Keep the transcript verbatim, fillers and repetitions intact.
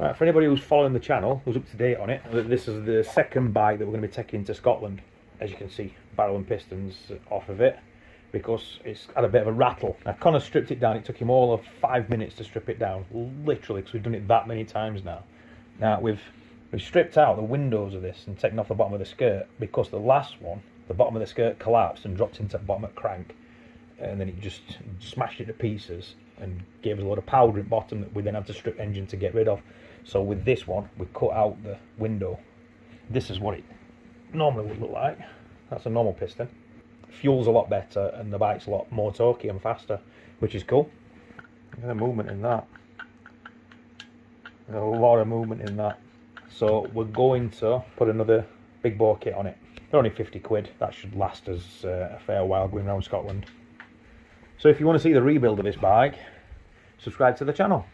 Right, for anybody who's following the channel, who's up to date on it, this is the second bike that we're going to be taking to Scotland. As you can see, barrel and pistons off of it because it's had a bit of a rattle. Now Connor stripped it down. It took him all of five minutes to strip it down, literally, because we've done it that many times now. Now we've we've stripped out the windows of this and taken off the bottom of the skirt because the last one, the bottom of the skirt collapsed and dropped into the bottom of the crank, and then it just smashed it to pieces and gave us a lot of powder at the bottom that we then had to strip engine to get rid of. So with this one, we cut out the window. This is what it normally would look like. That's a normal piston. Fuel's a lot better and the bike's a lot more torquey and faster, which is cool. Look at the movement in that. There's a lot of movement in that. So we're going to put another big bore kit on it. They're only fifty quid. That should last us uh, a fair while going around Scotland. So if you want to see the rebuild of this bike, subscribe to the channel.